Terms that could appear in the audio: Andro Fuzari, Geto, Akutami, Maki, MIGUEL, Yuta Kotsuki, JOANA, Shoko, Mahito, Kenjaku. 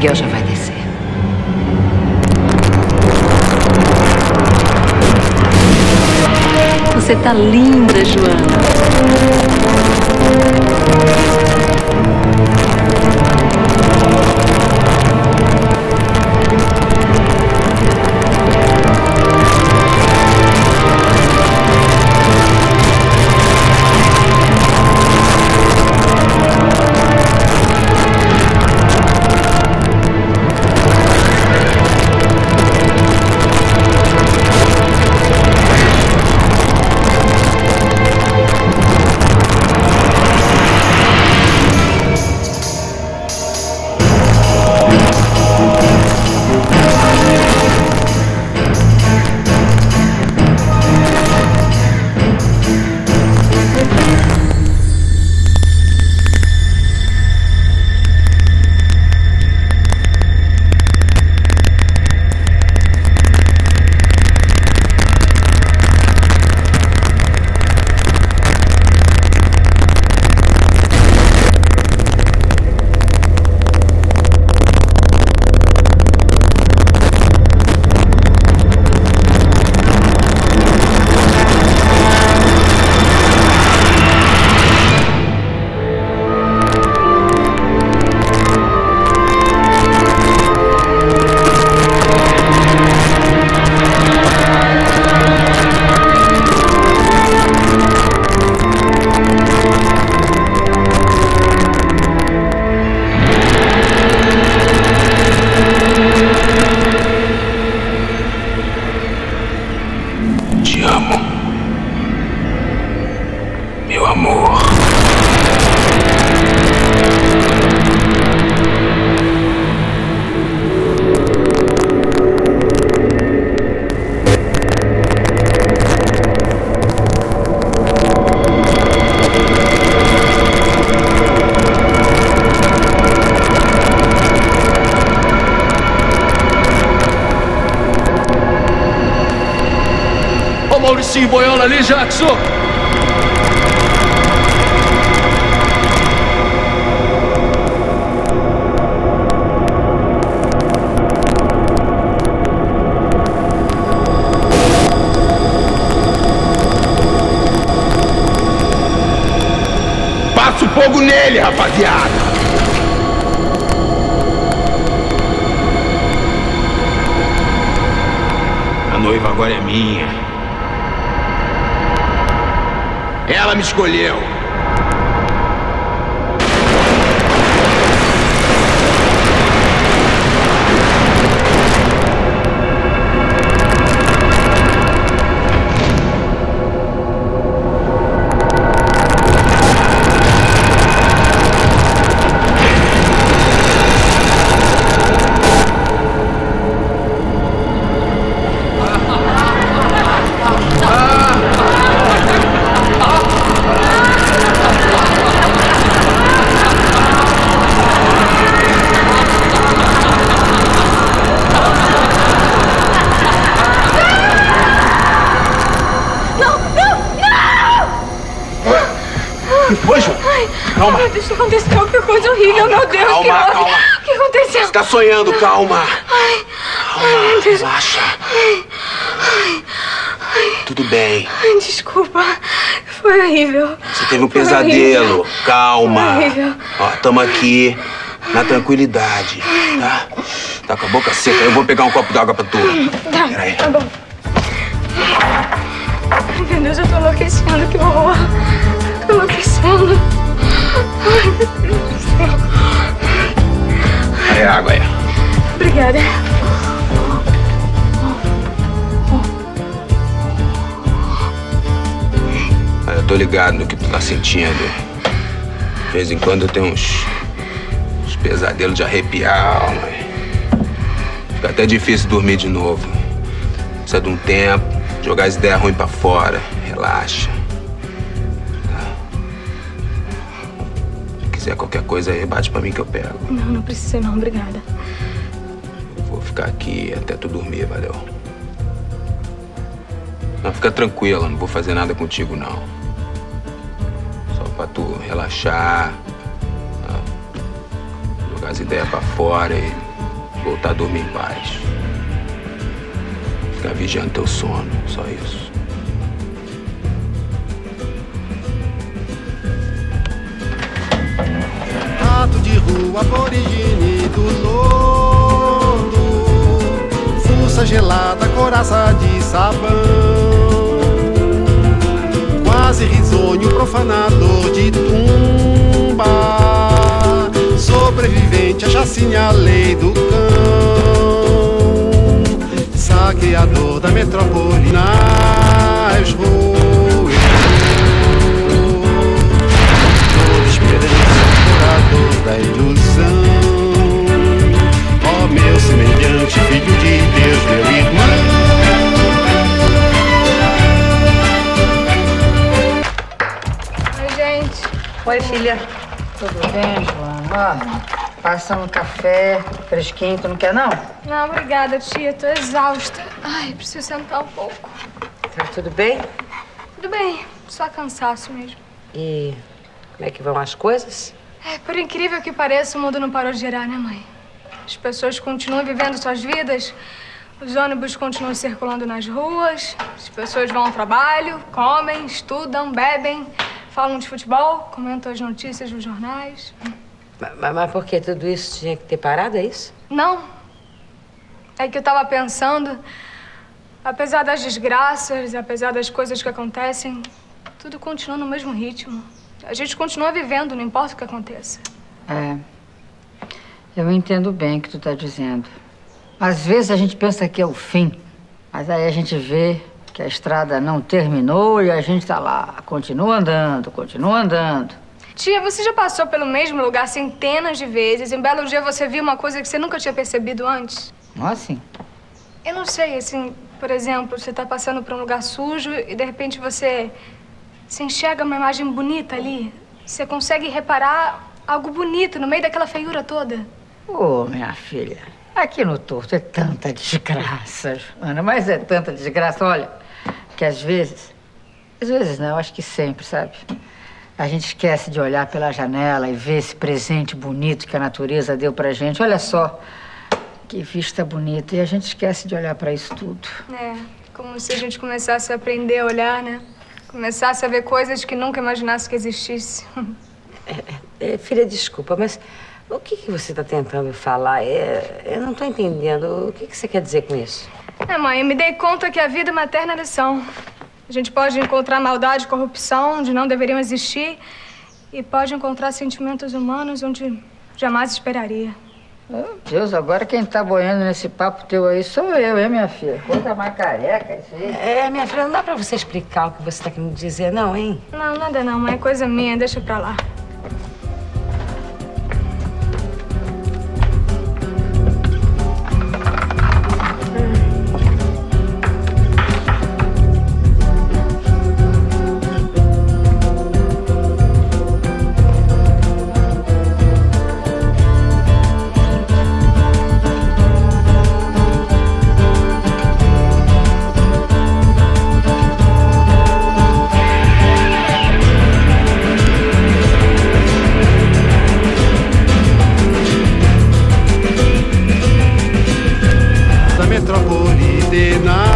Miguel já vai descer. Você tá linda, Joana. Mauricinho, boiola ali, Jackson. Passa o fogo nele, rapaziada. A noiva agora é minha. Ela me escolheu. Calma. Meu Deus, aconteceu qualquer coisa horrível, meu Deus. Calma. O que aconteceu? Você tá sonhando, calma. Calma, relaxa. Tudo bem. Desculpa, foi horrível. Você teve um pesadelo, calma. Ó, tamo aqui, na tranquilidade, tá? Tá com a boca seca, eu vou pegar um copo d'água pra tu. Tá bom. Meu Deus, eu tô enlouquecendo, que horror. Tô enlouquecendo. Ai, meu Deus do céu. Aí, água aí. Obrigada. Eu tô ligado no que tu tá sentindo. De vez em quando eu tenho uns pesadelos de arrepiar, mas fica até difícil dormir de novo. Precisa de um tempo, jogar as ideias ruins pra fora. Relaxa. Se quiser qualquer coisa aí, bate pra mim que eu pego. Não precisa não, obrigada. Eu vou ficar aqui até tu dormir, valeu? Não, fica tranquila, não vou fazer nada contigo, não. Só pra tu relaxar, tá? Jogar as ideias pra fora e... voltar a dormir em paz. Ficar vigiando teu sono, só isso. Rato de rua, aborigine do lodo, fuça gelada, coraça de sabão, quase risonho, profanador de tumba, sobrevivente à chacina, a lei do cão, saqueador da metrópole nas ruas. Da ilusão, ó meu semelhante, filho de Deus, meu irmão. Oi, gente. Oi, filha. Tudo bem, Joana? Passa um café fresquinho, tu não quer, não? Não, obrigada, tia. Tô exausta. Ai, preciso sentar um pouco. Tá tudo bem? Tudo bem. Só cansaço mesmo. E como é que vão as coisas? É, por incrível que pareça, o mundo não parou de girar, né, mãe? As pessoas continuam vivendo suas vidas, os ônibus continuam circulando nas ruas, as pessoas vão ao trabalho, comem, estudam, bebem, falam de futebol, comentam as notícias nos jornais. Mas por que tudo isso tinha que ter parado, é isso? Não. É que eu tava pensando, apesar das desgraças, apesar das coisas que acontecem, tudo continua no mesmo ritmo. A gente continua vivendo, não importa o que aconteça. É. Eu entendo bem o que tu tá dizendo. Às vezes a gente pensa que é o fim, mas aí a gente vê que a estrada não terminou e a gente tá lá, continua andando, continua andando. Tia, você já passou pelo mesmo lugar centenas de vezes. Em belo dia você viu uma coisa que você nunca tinha percebido antes. Não assim? Eu não sei, assim, por exemplo, você tá passando por um lugar sujo e de repente você... Você enxerga uma imagem bonita ali. Você consegue reparar algo bonito no meio daquela feiura toda. Ô, minha filha, aqui no Torto é tanta desgraça, Joana. Mas é tanta desgraça, olha, que às vezes não, acho que sempre, sabe? A gente esquece de olhar pela janela e ver esse presente bonito que a natureza deu pra gente. Olha só, que vista bonita. E a gente esquece de olhar pra isso tudo. É, como se a gente começasse a aprender a olhar, né? Começasse a ver coisas que nunca imaginasse que existisse. Filha, desculpa, mas o que você está tentando falar? Eu não estou entendendo. O que você quer dizer com isso? É, mãe, eu me dei conta que a vida materna é lição. A gente pode encontrar maldade e corrupção onde não deveriam existir e pode encontrar sentimentos humanos onde jamais esperaria. Meu Deus, agora quem tá boiando nesse papo teu aí sou eu, hein, minha filha? Coisa mais careca, isso aí. É, minha filha, não dá pra você explicar o que você tá querendo dizer, não, hein? Não, nada não, mãe. É coisa minha, deixa pra lá. Metrópole de